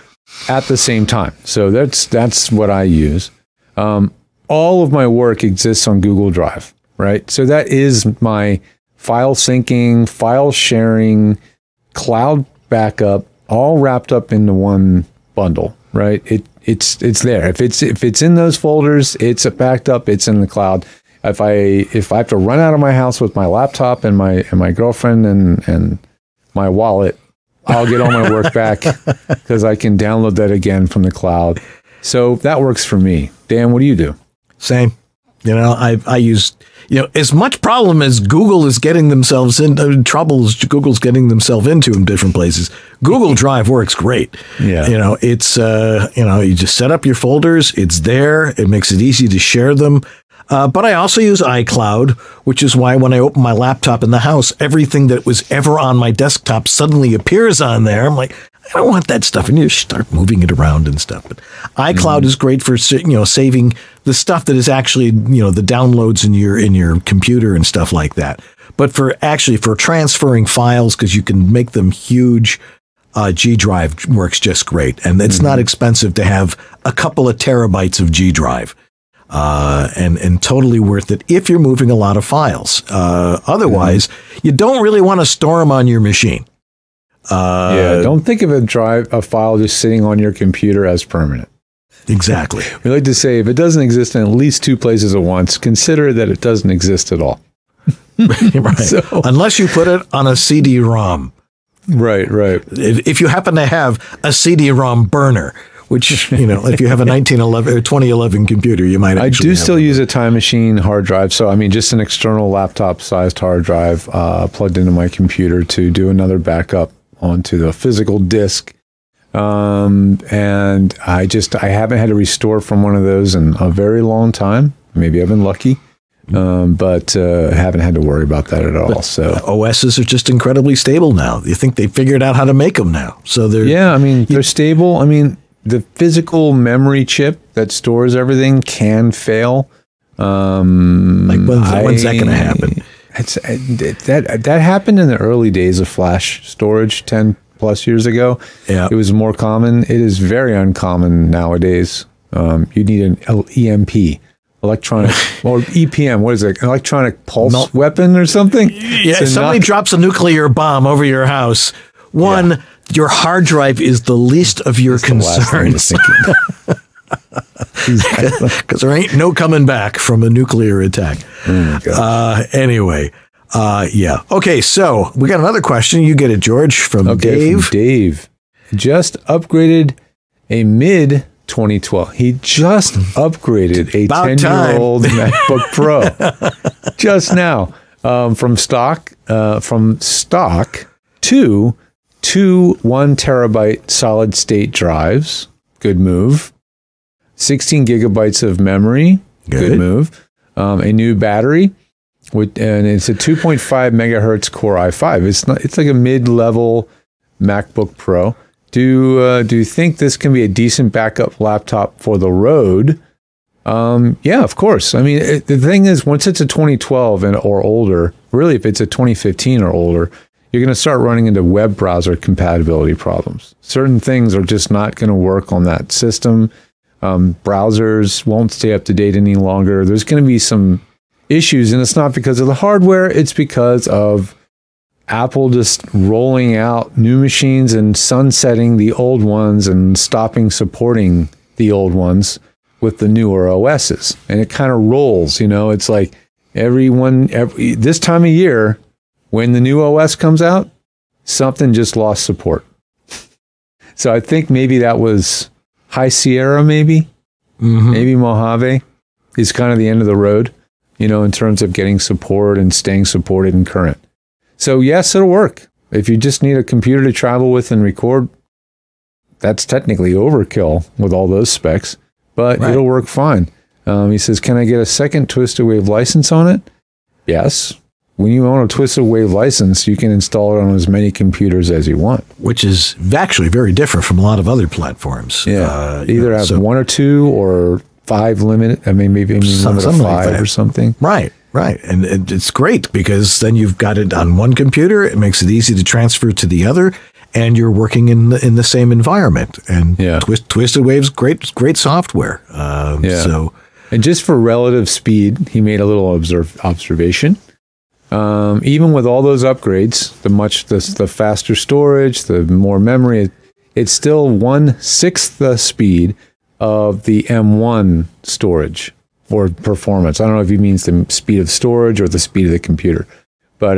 at the same time. So that's what I use. All of my work exists on Google Drive, right? So that is my file syncing, file sharing, cloud backup, all wrapped up into one bundle, right? It's there. If it's in those folders, it's backed up. It's in the cloud. If I have to run out of my house with my laptop and my girlfriend and my wallet, I'll get all my work back because I can download that again from the cloud. So that works for me. Dan, what do you do? Same. You know, I use, you know, as much problem as Google is getting themselves in, troubles Google's getting themselves into in different places. Google Drive works great. Yeah. You know, it's, you know, you just set up your folders. It's there. It makes it easy to share them. But I also use iCloud, which is why when I open my laptop in the house, everything that was ever on my desktop suddenly appears on there. I'm like, I don't want that stuff, and you start moving it around and stuff. But iCloud is great for, you know, saving the stuff that is actually, you know, the downloads in your computer and stuff like that. But for transferring files, because you can make them huge, G Drive works just great, and it's not expensive to have a couple of terabytes of G Drive, and totally worth it if you're moving a lot of files. Otherwise, you don't really want to store them on your machine. Yeah, don't think of a file just sitting on your computer as permanent. Exactly. We like to say, if it doesn't exist in at least two places at once, consider that it doesn't exist at all. Right. So. Unless you put it on a CD-ROM. Right. If you happen to have a CD-ROM burner, which, you know, if you have a 1911 or 2011 computer, you might actually... I do still use a Time Machine hard drive. So, I mean, just an external laptop-sized hard drive plugged into my computer to do another backup onto the physical disk, and I haven't had to restore from one of those in a very long time. Maybe I've been lucky, but haven't had to worry about that at all. But so OSs are just incredibly stable now. You think they figured out how to make them now? So they're they're stable. I mean, the physical memory chip that stores everything can fail. Like when's that going to happen? That happened in the early days of flash storage 10 plus years ago. Yeah. It was more common. It is very uncommon nowadays. You need an EMP, electronic, or EPM. What is it? Electronic pulse weapon or something? Yeah, if somebody drops a nuclear bomb over your house, your hard drive is the least of your concerns. Because there ain't no coming back from a nuclear attack. Oh, anyway. Yeah. Okay. So we got another question. You get it, George, from Dave. From Dave. Just upgraded a mid 2012. He just upgraded a 10-year-old MacBook Pro just now from stock to two 1-terabyte solid state drives. Good move. 16 gigabytes of memory. Good move. A new battery. And it's a 2.5 megahertz Core i5. It's not. It's like a mid-level MacBook Pro. Do you think this can be a decent backup laptop for the road? Yeah, of course. I mean, the thing is, once it's a 2012 or older, really, if it's a 2015 or older, you're going to start running into web browser compatibility problems. Certain things are just not going to work on that system. Browsers won't stay up to date any longer. There's going to be some issues, and it's not because of the hardware, it's because of Apple just rolling out new machines and sunsetting the old ones and stopping supporting the old ones with the newer OSs. And it kind of rolls, you know, it's like every this time of year, when the new OS comes out, something just lost support. So I think maybe that was High Sierra, maybe, maybe Mojave is kind of the end of the road, you know, in terms of getting support and staying supported and current. So yes, it'll work. If you just need a computer to travel with and record, that's technically overkill with all those specs, but it'll work fine. He says, can I get a second Twisted Wave license on it? Yes. When you own a Twisted Wave license, you can install it on as many computers as you want. Which is actually very different from a lot of other platforms. Yeah. Either have one or two or five limit. I mean, maybe something five like or something. Right, right. And it's great because then you've got it on one computer. It makes it easy to transfer to the other, and you're working in the same environment. And Twisted Wave's great software. So, and just for relative speed, he made a little observation. Even with all those upgrades, the faster storage, the more memory, it's still 1/6 the speed of the M1 storage or performance. I don't know if he means the speed of storage or the speed of the computer, but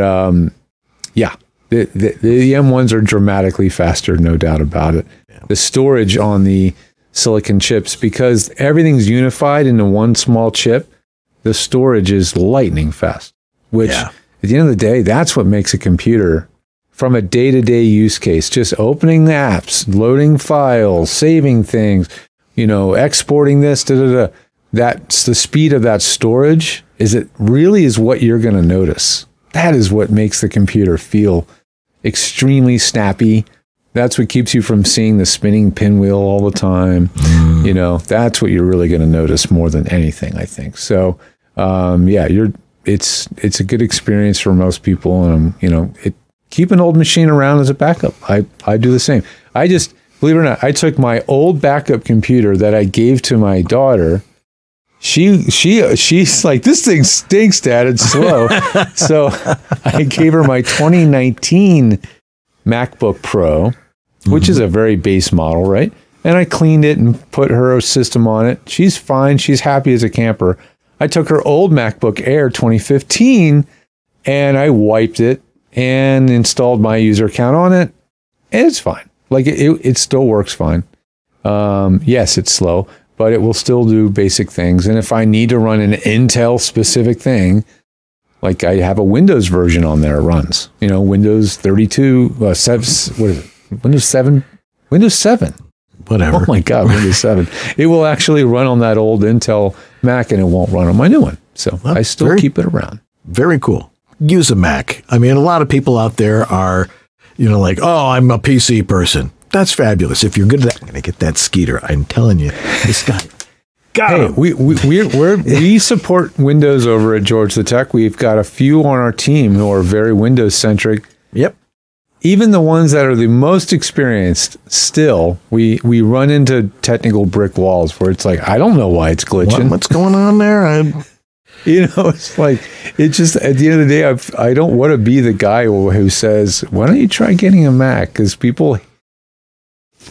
yeah, the M1s are dramatically faster, no doubt about it. Yeah. The storage on the silicon chips, because everything's unified into one small chip, the storage is lightning fast, which at the end of the day, that's what makes a computer from a day-to-day use case, just opening apps, loading files, saving things, you know, exporting this, That's the speed of that storage is what you're going to notice. That is what makes the computer feel extremely snappy. That's what keeps you from seeing the spinning pinwheel all the time. You know, that's what you're really going to notice more than anything, I think. So, yeah, it's a good experience for most people, and you know, keep an old machine around as a backup. I do the same. I just, believe it or not, I took my old backup computer that I gave to my daughter. She's like, this thing stinks, Dad. It's slow. So I gave her my 2019 MacBook Pro, which is a very base model, right? And I cleaned it and put her system on it. She's fine. She's happy as a camper. I took her old MacBook Air 2015 and I wiped it and installed my user account on it. And it's fine. Like it still works fine. Yes, it's slow, but it will still do basic things. And if I need to run an Intel specific thing, like I have a Windows version on there, it runs, you know, Windows 32, what is it? Windows 7, Windows 7. Whatever. Oh my God, Windows 7. It will actually run on that old Intel Mac, and it won't run on my new one. So well, I still keep it around. Very cool. Use a Mac. I mean, a lot of people out there are, you know, like, oh, I'm a PC person. That's fabulous. If you're good at that, I'm going to get that Skeeter. I'm telling you, this guy. Hey, we support Windows over at George the Tech. We've got a few on our team who are very Windows-centric. Yep. Even the ones that are the most experienced, still, we run into technical brick walls where it's like, I don't know why it's glitching. What's going on there? You know, it's like, it just, at the end of the day, I don't want to be the guy who says, why don't you try getting a Mac? Because people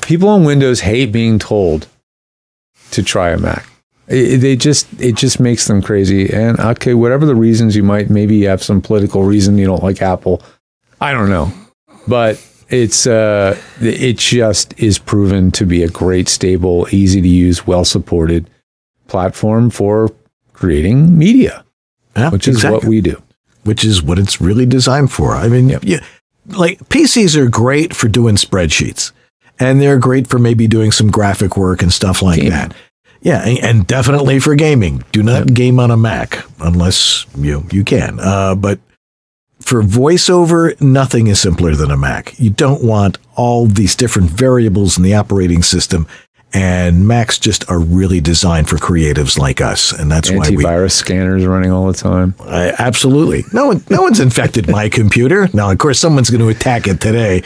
People on Windows hate being told to try a Mac. It just makes them crazy. And okay, whatever the reasons you might, maybe you have some political reason you don't like Apple. I don't know, but it's it just is proven to be a great, stable, easy to use, well supported platform for creating media, which is exactly what we do, which is what it's really designed for. I mean, yeah, like PCs are great for doing spreadsheets, and they're great for maybe doing some graphic work and stuff like that. Yeah, and definitely for gaming. Do not game on a Mac unless you can. But for VoiceOver, nothing is simpler than a Mac. You don't want all these different variables in the operating system, and Macs just are really designed for creatives like us, and that's why we antivirus scanners running all the time. Absolutely, no one's infected my computer. Now, of course, someone's going to attack it today.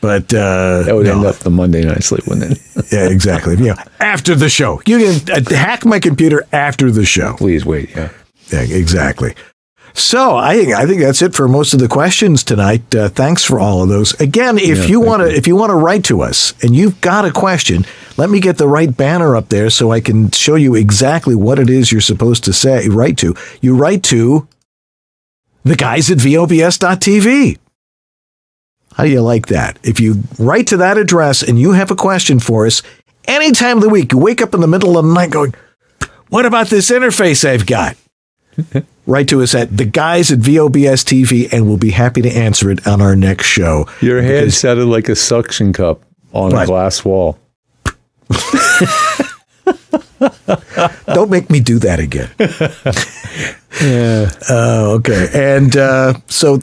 But that would end up the Monday night sleep, wouldn't it? Yeah, exactly. After the show, you can hack my computer after the show. Please wait. Yeah, exactly. So I think that's it for most of the questions tonight. Thanks for all of those. Again, if you want to write to us and you've got a question, let me get the right banner up there so I can show you exactly what it is you're supposed to say. Write to the guys at VOBS.tv. How do you like that? If you write to that address and you have a question for us, any time of the week, you wake up in the middle of the night going, what about this interface I've got? Write to us at the guys at VOBS.tv, and we'll be happy to answer it on our next show. Your hand sounded like a suction cup on a glass wall. Don't make me do that again. Yeah. Okay. And so...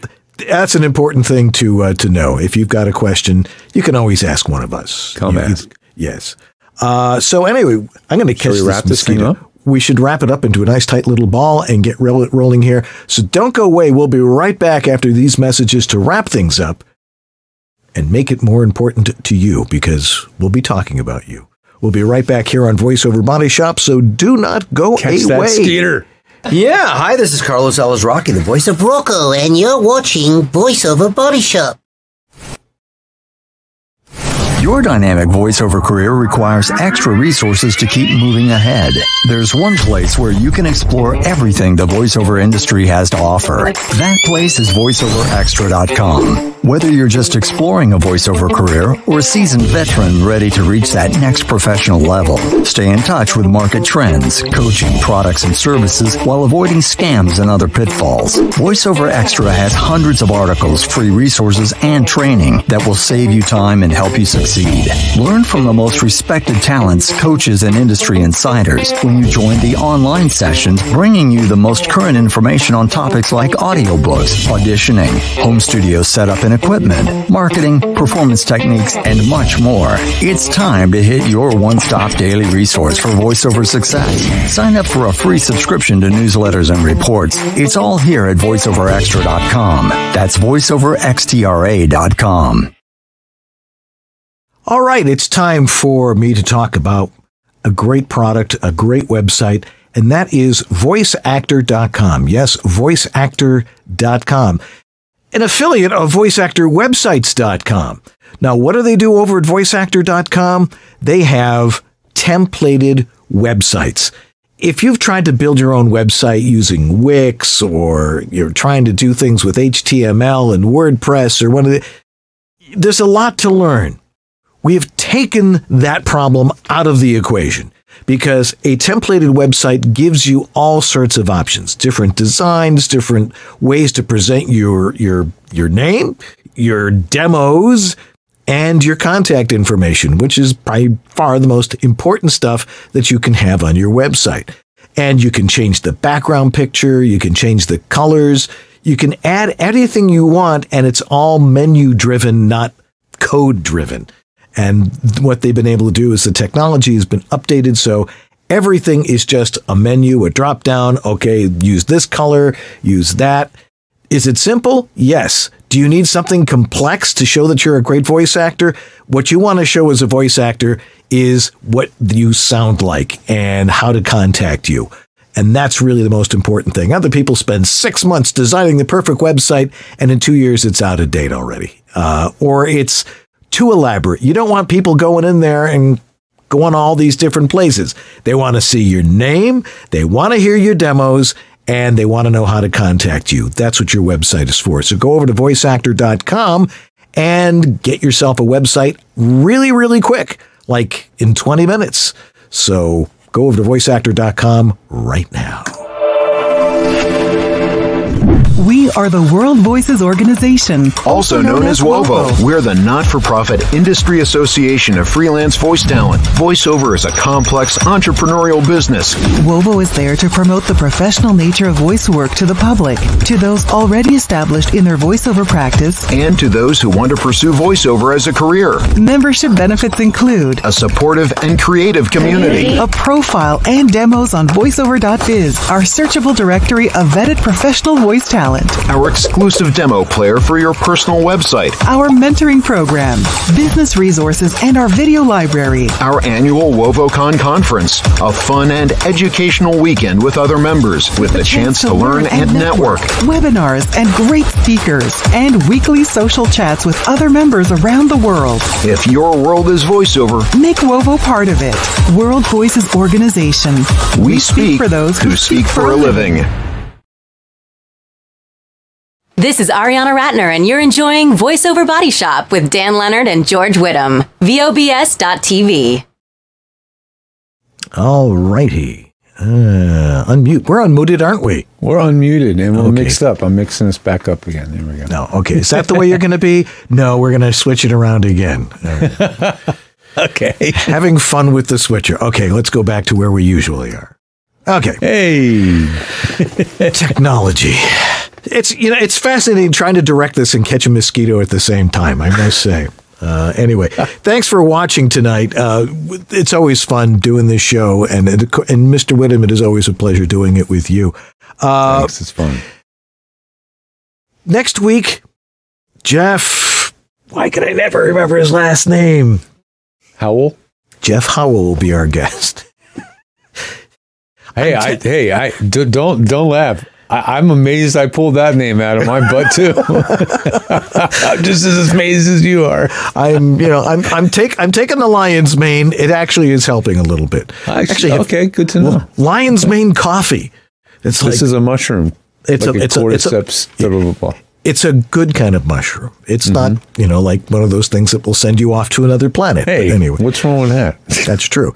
that's an important thing to know. If you've got a question, you can always ask one of us. Come ask. Yes. So anyway, I'm going to catch this thing up. We should wrap it up into a nice tight little ball and get rolling here. So don't go away. We'll be right back after these messages to wrap things up and make it more important to you, because we'll be talking about you. We'll be right back here on VoiceOver Body Shop. So do not go away. Catch that skeeter. Yeah, hi, this is Carlos Alazraki, the voice of Rocco, and you're watching VoiceOver Body Shop. Your dynamic voiceover career requires extra resources to keep moving ahead. There's one place where you can explore everything the voiceover industry has to offer. That place is VoiceOverExtra.com. Whether you're just exploring a voiceover career or a seasoned veteran ready to reach that next professional level, stay in touch with market trends, coaching, products, and services while avoiding scams and other pitfalls. VoiceOver Extra has hundreds of articles, free resources, and training that will save you time and help you succeed. Learn from the most respected talents, coaches, and industry insiders when you join the online sessions, bringing you the most current information on topics like audiobooks, auditioning, home studio setup and equipment, marketing, performance techniques, and much more. It's time to hit your one-stop daily resource for voiceover success. Sign up for a free subscription to newsletters and reports. It's all here at VoiceOverExtra.com. That's VoiceOverXtra.com. All right, it's time for me to talk about a great product, a great website, and that is VoiceActor.com. Yes, VoiceActor.com, an affiliate of VoiceActorWebsites.com. Now, what do they do over at VoiceActor.com? They have templated websites. If you've tried to build your own website using Wix, or you're trying to do things with HTML and WordPress, or there's a lot to learn. We have taken that problem out of the equation because a templated website gives you all sorts of options, different designs, different ways to present your name, your demos, and your contact information, which is by far the most important stuff that you can have on your website. And you can change the background picture, you can change the colors, you can add anything you want, and it's all menu-driven, not code-driven. And what they've been able to do is the technology has been updated, so everything is just a menu, a drop-down. Okay, use this color, use that. Is it simple? Yes. Do you need something complex to show that you're a great voice actor? What you want to show as a voice actor is what you sound like and how to contact you. And that's really the most important thing. Other people spend 6 months designing the perfect website, and in 2 years it's out of date already. Or it's too elaborate. You don't want people going in there and going all these different places. They want to see your name, they want to hear your demos, and they want to know how to contact you. That's what your website is for. So go over to voiceactor.com and get yourself a website really, really quick, like in 20 minutes. So go over to voiceactor.com right now. We are the World Voices organization, also known as WOVO. We're the not-for-profit industry association of freelance voice talent. VoiceOver is a complex entrepreneurial business. WOVO is there to promote the professional nature of voice work to the public, to those already established in their voiceover practice, and to those who want to pursue voiceover as a career. Membership benefits include a supportive and creative community, a profile and demos on voiceover.biz, our searchable directory of vetted professional voice talent, our exclusive demo player for your personal website, our mentoring program, business resources, and our video library. Our annual WovoCon conference, a fun and educational weekend with other members with the chance to learn and network. Webinars and great speakers, and weekly social chats with other members around the world. If your world is voiceover, make WOVO part of it. World Voices Organization. We speak for those who speak for a living. This is Ariana Ratner, and you're enjoying VoiceOver Body Shop with Dan Lenard and George Whittam. VOBS.TV. All righty. Unmute. We're unmuted, aren't we? We're unmuted, and we're mixed up. I'm mixing this back up again. There we go. No, okay. Is that the way you're going to be? No, we're going to switch it around again. Right. Okay. Having fun with the switcher. Okay, let's go back to where we usually are. Okay. Hey. Technology. It's, you know, it's fascinating trying to direct this and catch a mosquito at the same time, I must say. Anyway, thanks for watching tonight. It's always fun doing this show, and Mr. Whittam, it is always a pleasure doing it with you. Thanks, it's fun. Next week, Jeff, why can I never remember his last name? Howell? Jeff Howell will be our guest. Hey, don't laugh. I'm amazed I pulled that name out of my butt too. I'm just as amazed as you are. I'm taking the lion's mane. It actually is helping a little bit. Okay, good to know. Well, lion's mane coffee. It's like, this is a mushroom. It's like a cordyceps. It's a good kind of mushroom. It's not, you know, like one of those things that will send you off to another planet. Hey, anyway, what's wrong with that? That's true.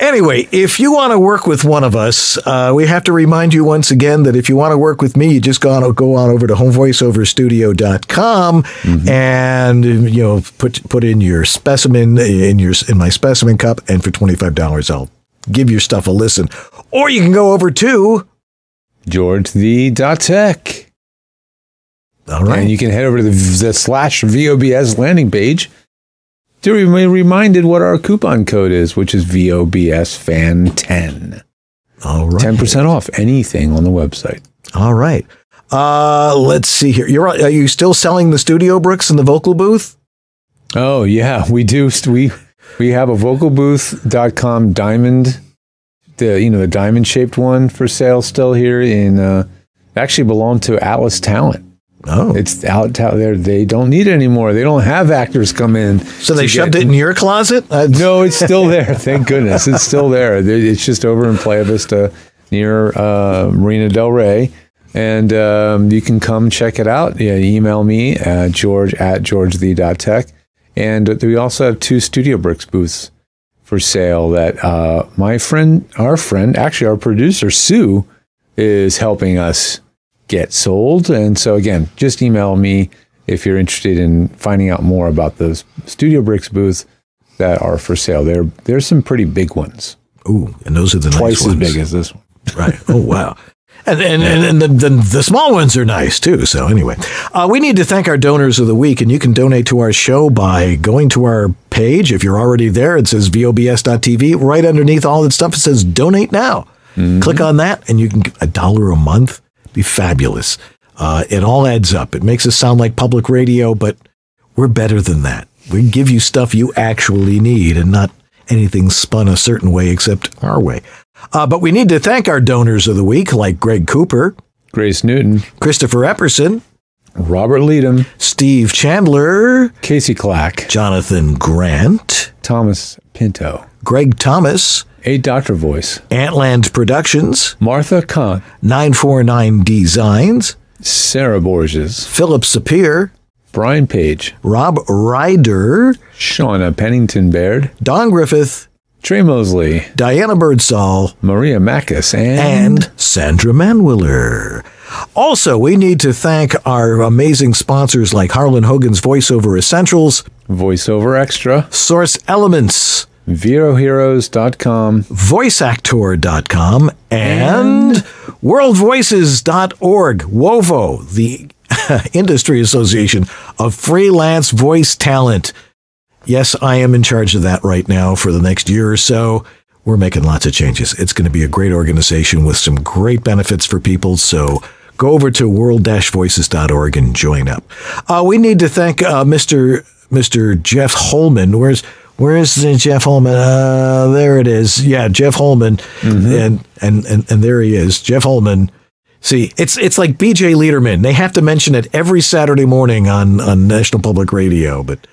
Anyway, if you want to work with one of us, we have to remind you once again that if you want to work with me, you just go on over to HomeVoiceOverStudio.com and, you know, put in your specimen in my specimen cup, and for $25, I'll give your stuff a listen. Or you can go over to george.tech. All right. And you can head over to the /VOBS landing page to be reminded what our coupon code is, which is VOBSFAN10. All right. 10% off anything on the website. All right. Let's see here. Are you still selling the Studio Bricks and the Vocal Booth? Oh, yeah. We do. We have a VocalBooth.com diamond, the diamond-shaped one for sale still here. It actually belonged to Atlas Talent. Oh, it's out there. They don't need it anymore. They don't have actors come in. So they shoved it in your closet? No, it's still there. Thank goodness. It's still there. It's just over in Playa Vista near Marina Del Rey. And you can come check it out. Yeah, email me at george@georgethe.tech. And we also have 2 Studio Bricks booths for sale that our producer, Sue, is helping us get sold. And so again, just email me if you're interested in finding out more about those Studio Bricks booths that are for sale. There's some pretty big ones. Ooh, and those are the nice ones. Twice as big as this one. Right. Oh, wow. And the small ones are nice too. So anyway, we need to thank our donors of the week, and you can donate to our show by going to our page. If you're already there, it says VOBS.TV. Right underneath all that stuff, it says donate now. Click on that and you can get $1 a month. Be fabulous. It all adds up. It makes us sound like public radio, but we're better than that. We give you stuff you actually need and not anything spun a certain way except our way. But we need to thank our donors of the week, like Greg Cooper, Grace Newton, Christopher Epperson, Robert Leadham, Steve Chandler, Casey Clack, Jonathan Grant, Thomas Pinto, Greg Thomas, A Doctor Voice, Antland Productions, Martha Kahn, 949 Designs, Sarah Borges, Philip Sapir, Brian Page, Rob Ryder, Shauna Pennington Baird, Don Griffith, Trey Mosley, Diana Birdsall, Maria Mackus, and Sandra Manwiller. Also, we need to thank our amazing sponsors like Harlan Hogan's VoiceOver Essentials, VoiceOver Extra, Source Elements, VOHeroes.com, VoiceActor.com, and WorldVoices.org, WOVO, the Industry Association of Freelance Voice Talent. Yes, I am in charge of that right now for the next year or so. We're making lots of changes. It's going to be a great organization with some great benefits for people. So go over to world-voices.org and join up. We need to thank Mr. Jeff Holman. Where's Jeff Holman? There it is. Yeah, Jeff Holman. Mm-hmm. And there he is, Jeff Holman. See, it's like BJ Lederman. They have to mention it every Saturday morning on National Public Radio, but.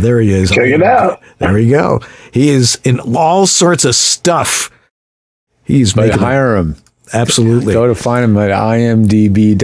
There he is. Check it out. There we go. He is in all sorts of stuff. He's making hire him. Absolutely. Go to find him at imdb.me/Jeff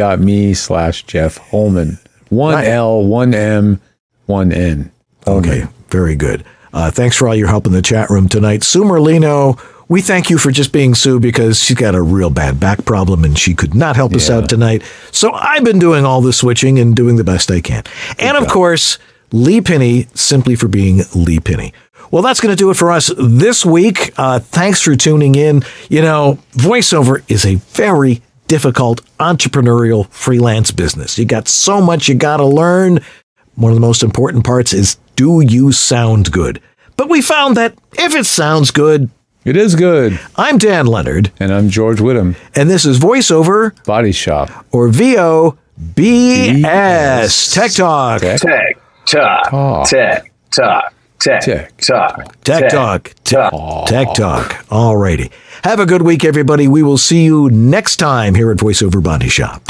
Holman. One L, one M, one N. Okay. Very good. Thanks for all your help in the chat room tonight. Sue Merlino, we thank you for just being Sue because she's got a real bad back problem and she could not help us out tonight. So I've been doing all the switching and doing the best I can. And of course, Lee Penny, simply for being Lee Penny. Well, that's going to do it for us this week. Thanks for tuning in. You know, voiceover is a very difficult entrepreneurial freelance business. You got so much you got to learn. One of the most important parts is, do you sound good? But we found that if it sounds good, it is good. I'm Dan Lenard. And I'm George Whittam. And this is VoiceOver Body Shop. Or VOBS. Tech Talk. Tech. Tech Talk. All righty. Have a good week, everybody. We will see you next time here at VoiceOver Body Shop.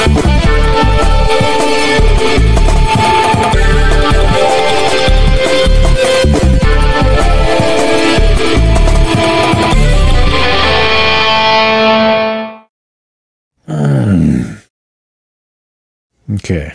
Okay.